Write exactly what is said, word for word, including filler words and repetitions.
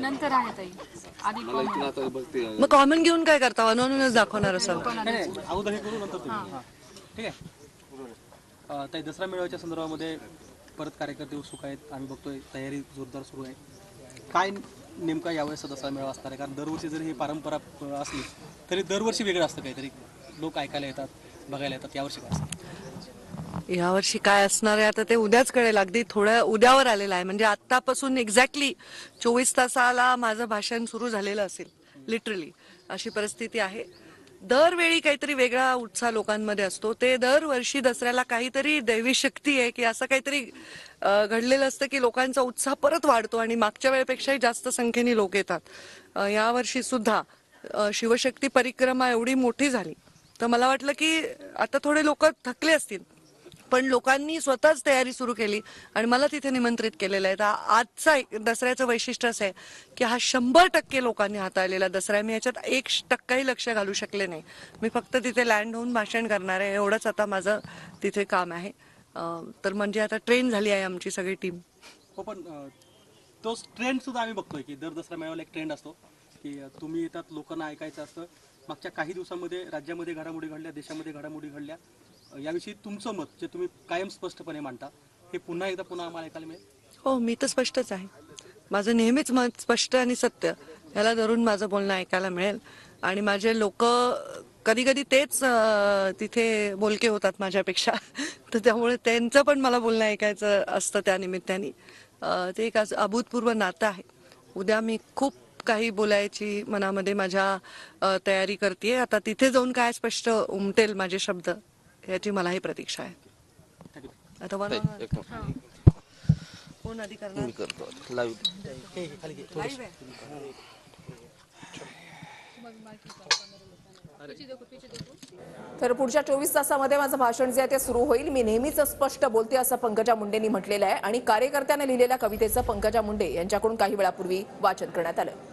नंतर आहे ताई आधी कॉमन मग कॉमन घेऊन काय करता अनोनच दाखवणार असं अगोदर हे करू नंतर तुम्ही ठीक आहे ताई दसरा मेळाव्याच्या संदर्भामध्ये परत कार्यकर्ते उत्सुक आहेत आम्ही बघतोय तयारी जोरदार सुरू आहे काय नेमका यावेळेस दसरा मेळावा असणार आहे कारण दरवर्षी जर ही परंपरा असली तरी दरवर्षी वेगळं असतं काहीतरी लोक ऐकायला येतात बघायला येतात यावर्षी काय असतं यावर्षी काय असणार आहे आता ते उद्याच कळेल अगदी थोड्या उद्यावर आलेला आहे म्हणजे आतापासून एक्झॅक्टली चोवीस तासाला माझं भाषण सुरू झालेलं असेल लिटरली अशी परिस्थिती आहे दरवेळी काहीतरी वेगळा उत्साह लोकांमध्ये असतो ते दरवर्षी दसऱ्याला काहीतरी दैवी शक्ती आहे की असं काहीतरी घडलेलं असतं की लोकांचा उत्साह परत वाढतो आणि मागच्या वेळेपेक्षाही जास्त संख्येने लोक येतात यावर्षी सुद्धा शिवशक्ती परिक्रमा एवढी मोठी झाली तर मला वाटलं की आता थोडे लोक थकले असतील पण लोकांनी स्वतःच तयारी सुरू केली आणि मला तिथे निमंत्रित केलेलं आहे आजचा दसऱ्याचं वैशिष्ट्य असं आहे की हा शंभर टक्के लोकांनी हाताळलेला दसरा मी याच्यात एक टक्काही लक्ष घालू शकले नाही मी फक्त तिथे लँड होऊन भाषण करणार आहे एवढंच आता माझं तिथे काम आहे तर म्हणजे आता ट्रेन झाली आहे आमची सगळी टीम हो पण तो ट्रेंड सुद्धा आम्ही बघतोय की दर दसरा मेळाव्याला एक ट्रेंड असतो की तुम्ही येतात लोकांना ऐकायचं असतं मागच्या काही दिवसांमध्ये राज्यामध्ये घडामोडी घडल्या देशामध्ये घडामोडी घडल्या याविषयी तुमचं मत जे तुम्ही कायम स्पष्टपणे मांडता हे पुन्हा एकदा पुन्हा आम्हाला ऐकायला मिळेल हो मी तर स्पष्टच आहे माझं नेहमीच मत स्पष्ट आणि सत्य याला धरून माझं बोलणं ऐकायला मिळेल आणि माझे लोक कधी कधी तेच तिथे बोलके होतात माझ्यापेक्षा तर त्यामुळे त्यांचं पण मला बोलणं ऐकायचं असतं त्या निमित्ताने ते एक अभूतपूर्व नातं आहे उद्या मी खूप काही बोलायची मनामध्ये माझ्या तयारी करते आता तिथे जाऊन काय स्पष्ट उमटेल माझे शब्द याची मला ही प्रतीक्षा आहे आता वन कोण आधी करणार मी करतो लाईव्ह हे खाली घे थोडं तर पुढच्या चोवीस तासामध्ये माझं भाषण जे आहे ते सुरू होईल मी नेहमीच स्पष्ट बोलते असं पंकजा मुंडेंनी म्हटलेलं आहे आणि कार्यकर्त्यांनी लिहिलेल्या कवितेचं पंकजा मुंडे यांच्याकडून काही वेळापूर्वी वाचन करण्यात आलं।